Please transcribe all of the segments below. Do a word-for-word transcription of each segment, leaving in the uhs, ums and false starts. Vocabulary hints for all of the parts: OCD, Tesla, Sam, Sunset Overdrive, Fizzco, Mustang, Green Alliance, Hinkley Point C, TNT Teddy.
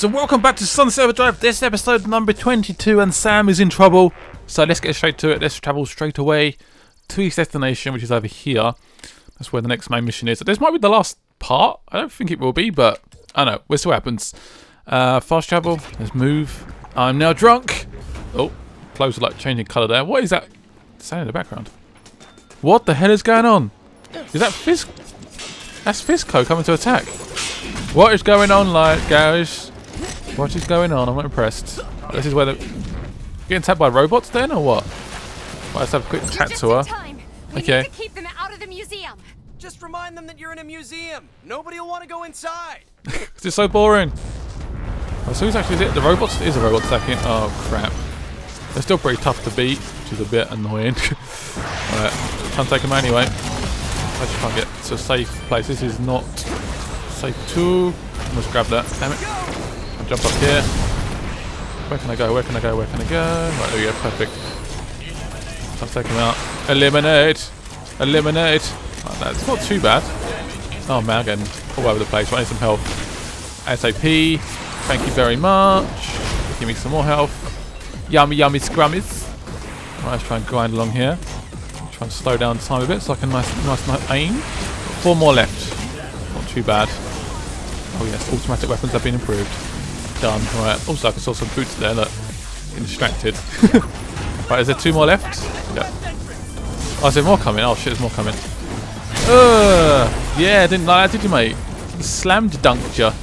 So welcome back to Sunset Overdrive. This is episode number twenty-two and Sam is in trouble. So let's get straight to it. Let's travel straight away to his destination, which is over here. That's where the next main mission is. This might be the last part. I don't think it will be, but I don't know. We'll see what happens. Uh, fast travel. Let's move. I'm now drunk. Oh, clothes are like changing colour there. What is that sound in the background? What the hell is going on? Is that Fizzco? That's Fizzco coming to attack. What is going on, like guys? What is going on? I'm not impressed. This is where the getting tapped by robots then, or what? Well, let's have a quick chat to her. We okay. Need to keep them out of the museum. Just remind them that you're in a museum. Nobody will want to go inside. This is so boring. Oh, so who's actually is it? The robots? It is a robot attacking. Oh crap. They're still pretty tough to beat, which is a bit annoying. Alright, try and take them anyway. I just can't get to a safe place. This is not safe too. I must grab that. Damn it. Jump up here. Where can I go? Where can I go? Where can I go? Right, there we go. Perfect. Let's take him out. Eliminate! Eliminate! Like that. It's not too bad. Oh man, I'm getting all over the place. I need some health. S A P. Thank you very much. Give me some more health. Yummy, yummy scrummies. Right, let's try and grind along here. Try and slow down time a bit so I can nice, nice, nice aim. Got four more left. Not too bad. Oh yes, automatic weapons have been improved. Done. Right. Also, I saw some boots there. Look, getting distracted. Right, is there two more left? Yeah. Oh, is there more coming? Oh shit, there's more coming. Uh, yeah, didn't like that, did you, mate? Slammed dunked ya.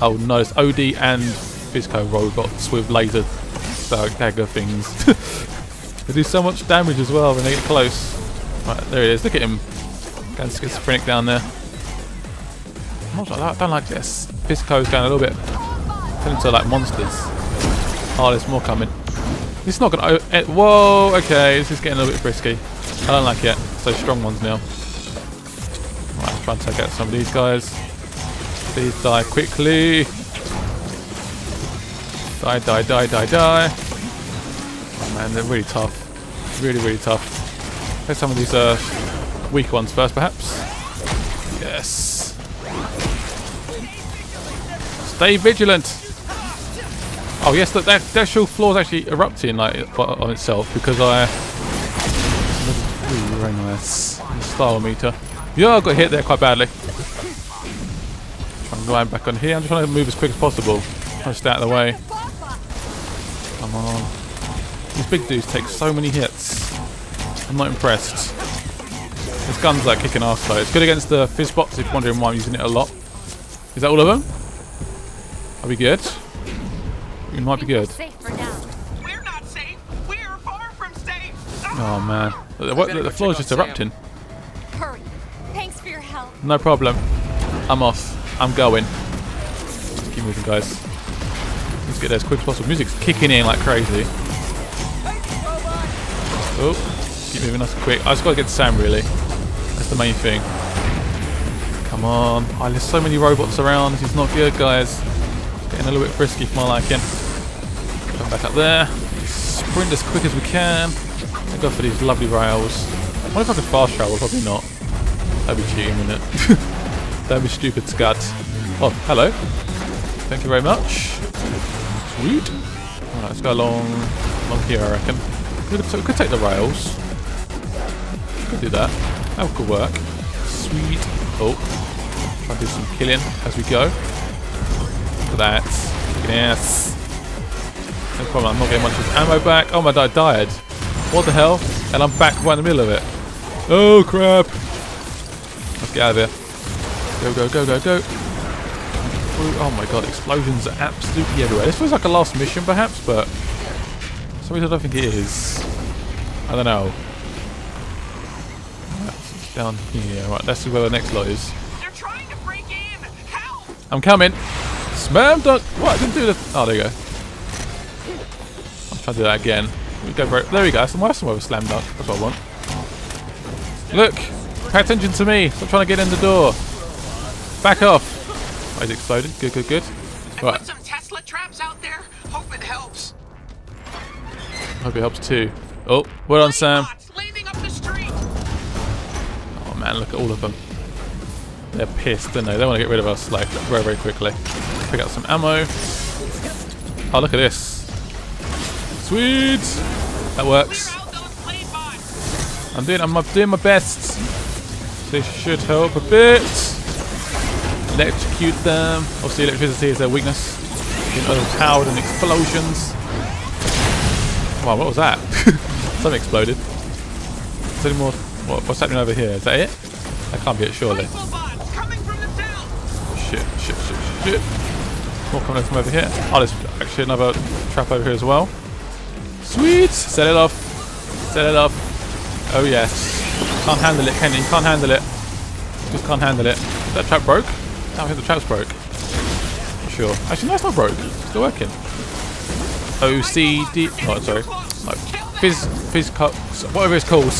Oh no, it's O D and Fizzco robots with laser dagger things. They do so much damage as well when they get close. Right, there it is. Look at him. Going schizophrenic down there. I like, don't like this. Fizzco's going a little bit. Into like monsters. Oh, there's more coming. It's not gonna. Oh, it, whoa, okay, this is getting a little bit frisky. I don't like it. So strong ones now. Right, let's try and take out some of these guys. Please die quickly. Die, die, die, die, die. Oh man, they're really tough. Really, really tough. Take some of these uh, weaker ones first, perhaps. Yes. Stay vigilant. Oh yes, the, the, the actual floor is actually erupting like on itself because I. Ooh, very nice. Style meter. Yeah, I got hit there quite badly. I'm going back on here. I'm just trying to move as quick as possible. Trying to stay out of the way. Come on. These big dudes take so many hits. I'm not impressed. This gun's like kicking ass though. It's good against the Fizzbots if you're wondering why I'm using it a lot. Is that all of them? Are we good? It might be good. We're not safe. We're far from safe. Oh man, the, the, the floor is just erupting. Hurry. Thanks for your help. No problem. I'm off. I'm going. Just keep moving, guys. Let's get there as quick as possible. Music's kicking in like crazy. Oh, keep moving nice and quick. I just got to get to Sam really. That's the main thing. Come on. Oh, there's so many robots around. This is not good, guys. It's getting a little bit frisky for my liking. Come back up there. Sprint as quick as we can. I go for these lovely rails. I wonder if I could fast travel, probably not. That'd be cheating, wouldn't it? That'd be stupid scud. Oh, hello. Thank you very much. Sweet. Alright, let's go along, along here I reckon. We could, we could take the rails. We could do that. That could work. Sweet. Oh. Try to do some killing as we go. Look at that. Yes. No problem, I'm not getting much of ammo back. Oh my god, I died. What the hell? And I'm back right in the middle of it. Oh crap! Let's get out of here. Go, go, go, go, go. Oh my god, explosions are absolutely everywhere. This feels like a last mission perhaps, but for some reason I don't think it is. I don't know. That's down here. Right, that's where the next lot is. They're trying to break in! Help! I'm coming! Smash dunk! What? I didn't do this. Oh, there you go. I'll do that again. We go for it. There we go. That's the last one with a slam dunk. That's what I want. Look! Pay attention to me. Stop trying to get in the door. Back off. Oh, he's exploded. Good, good, good. Right. I put some Tesla traps out there. Hope it helps. Hope it helps too. Oh, well done, Sam. Up the street. Oh man, look at all of them. They're pissed, don't they? They want to get rid of us like very, very quickly. Pick up some ammo. Oh, look at this. Sweet. That works. I'm doing, I'm doing my best. This should help a bit. Electrocute them. Obviously, electricity is their weakness. Being overpowered and explosions. Wow, what was that? Something exploded. Is there any more? What, what's happening over here? Is that it? That can't be it, surely. Shit, shit, shit, shit. More coming from over here. Oh, there's actually another trap over here as well. Sweet! Set it off. Set it off. Oh, yes. Can't handle it, can you? Can't handle it. Just can't handle it. Is that trap broke? No, I think the trap's broke. Not sure. Actually, no, it's not broke. It's still working. O C D. Oh, sorry. No. Fizz, fizz cups, whatever it's called.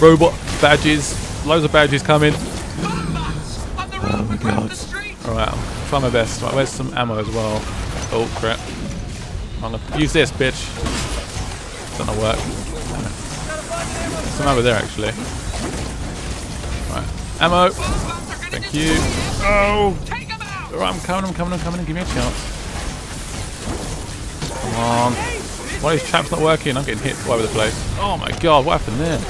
Robot badges. Loads of badges coming. Oh my god. Alright, I'll try my best. Right, where's some ammo as well? Oh crap. I'm gonna use this, bitch. It's not gonna work. Some ammo there actually. Right. Ammo. Thank you. Oh! Alright, I'm coming, I'm coming, I'm coming. Give me a chance. Come on. Why are these traps not working? I'm getting hit all over the place. Oh my god, what happened there?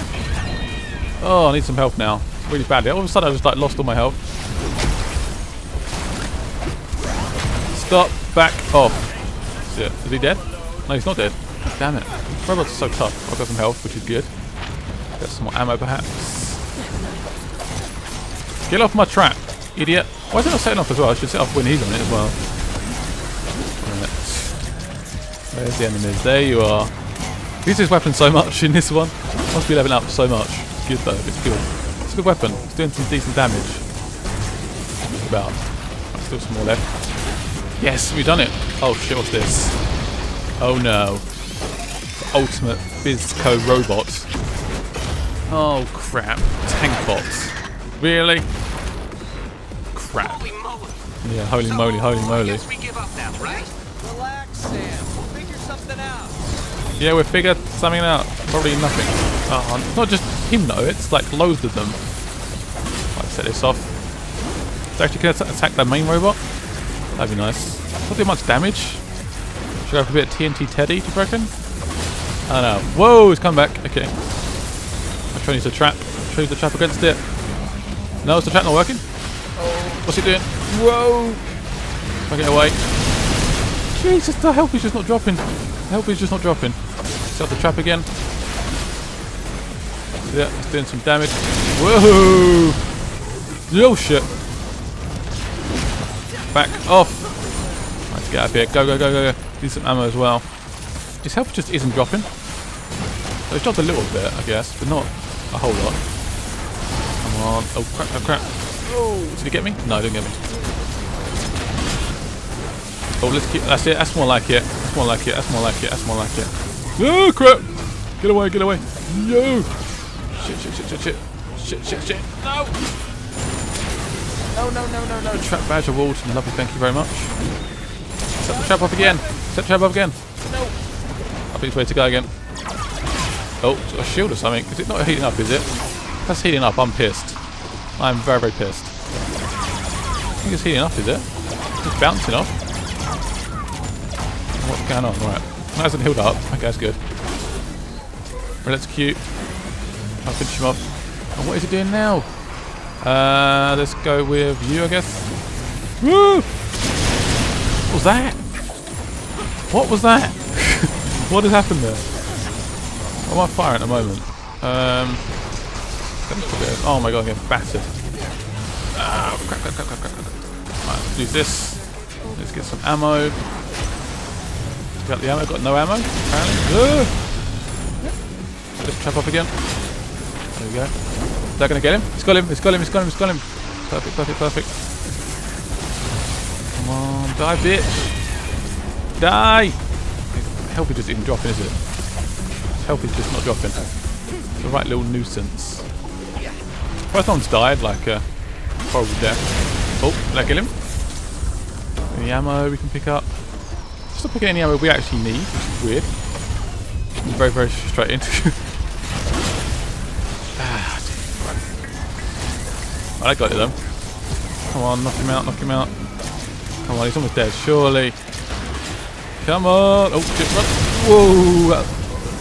Oh, I need some help now. Really badly. All of a sudden I just like lost all my health. Stop. Back off. Shit. Is he dead? No, he's not dead. Damn it. Robots are so tough. I've got some health, which is good. Got some more ammo perhaps. Get off my trap, idiot. Why is it not setting off as well? I should set off when he's on it as well. Right. Where's the enemies? There you are. I use this weapon so much in this one. Must be leveling up so much. It's good though, it's good. It's a good weapon. It's doing some decent damage. Just about. Still some more left. Yes, we've done it. Oh shit, what's this? Oh no. The ultimate Fizzco robot. Oh crap. Tank bots. Really? Crap. Yeah, holy moly, holy moly. Yeah, we'll figure something out. Probably nothing. Oh, not just him though, it's like loads of them. Right, set this off. So actually can I attack that main robot? That'd be nice. Not do much damage. Should I have a bit of T N T Teddy, do you reckon? I don't know. Whoa, it's come back. Okay. I'm trying to use the trap. I'm trying to use the trap against it. No, is the trap not working? What's it doing? Whoa! Can I get away? Jesus, the health is just not dropping. The health is just not dropping. Set up the trap again. Yeah, it's doing some damage. Whoa! Oh shit! Back off! Let's get out of here. Go, go, go, go, go. Need some ammo as well. His health just isn't dropping. So it's dropped a little bit, I guess, but not a whole lot. Come on. Oh crap, oh crap. Oh. Did he get me? No, he didn't get me. Oh, let's keep. That's it. That's more like it. That's more like it. That's more like it. That's more like it. Oh crap! Get away, get away. Yo! Shit, shit, shit, shit, shit. Shit, shit, shit. No! No, no, no, no, no. Trap badge award. Lovely, thank you very much. Set the trap up again. Set the trap up again. No. I think it's way to go again. Oh, a shield or something. Is it not heating up, is it? If that's heating up, I'm pissed. I'm very, very pissed. I think it's heating up, is it? It's bouncing off. What's going on? Right. That hasn't healed up. Okay, that's good. Electrocute. I'll finish him off. And what is it doing now? Uh, let's go with you, I guess. Woo! What was that? What was that? What has happened there? What am I firing at the moment? Um, oh my god, I'm getting battered. Oh, crap, crap, crap, crap, crap. Right, let's use this. Let's get some ammo. Got the ammo. Got no ammo, apparently. Woo! Just trap up again. There we go. Is that going to get him? It's got him, it's got him, it's got him, it's got him. Perfect, perfect, perfect. Come on, die, bitch. Die! Help is just even dropping, is it? Help is just not dropping. It's a right little nuisance. First one's died, like a horrible death. Oh, did I kill him? Any ammo we can pick up? Just not picking any ammo we actually need, which is weird. I'm very, very frustrating. I got it though. Come on, knock him out, knock him out. Come on, he's almost dead, surely. Come on! Oh, shit, run! Whoa!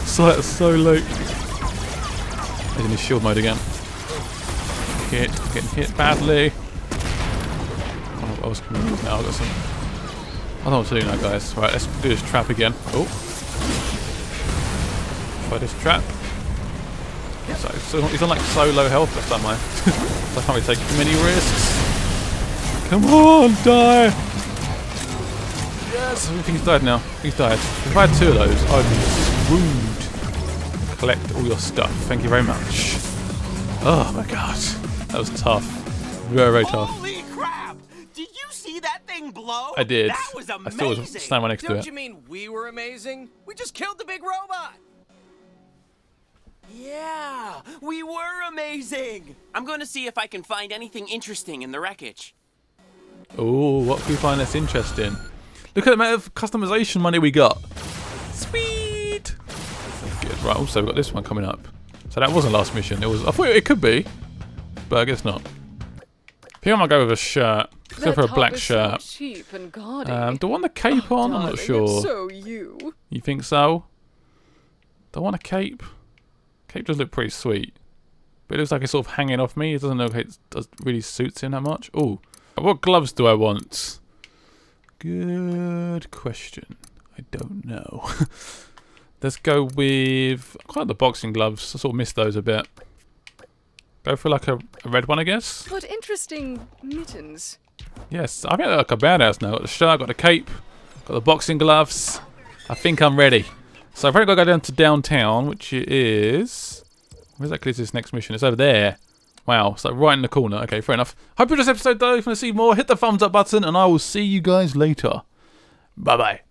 So, that's so low. He's in his shield mode again. Hit, getting hit badly. Oh, what else can we do now? I've got some. I don't know what to do now, guys. Right, let's do this trap again. Oh. Try this trap. So, so he's on like so low health left, am I? I can't really take many risks. Come on, die! Yes! I think he's died now. I think he's died. If I had two of those, I would be screwed. Collect all your stuff. Thank you very much. Oh my god. That was tough. Very, very tough. Holy crap! Did you see that thing blow? I did. That was amazing. I still was standing right next to it. Don't you mean we were amazing? We just killed the big robot! Yeah, we were amazing. I'm going to see if I can find anything interesting in the wreckage. Oh, what can we find that's interesting? Look at the amount of customization money we got. Sweet. Good. Right. Also, we've got this one coming up. So that wasn't last mission. It was. I thought it could be, but I guess not. I think I might go with a shirt, except for a black shirt. So cheap and gaudy. Um, do I want the cape on? Oh, darling, I'm not sure. So you. You think so? Do I want a cape? Cape does look pretty sweet, but it looks like it's sort of hanging off me. It doesn't look like it does really suits him that much. Oh, what gloves do I want? Good question. I don't know. Let's go with I quite like the boxing gloves. I sort of missed those a bit. Go for like a, a red one, I guess. What interesting mittens. Yes, I feel like a badass now. Got the shirt, got the cape, got the boxing gloves. I think I'm ready. So I've probably got to go down to downtown, which is... Where exactly is this next mission? It's over there. Wow, it's like right in the corner. Okay, fair enough. Hope you enjoyed this episode, though. If you want to see more, hit the thumbs up button, and I will see you guys later. Bye-bye.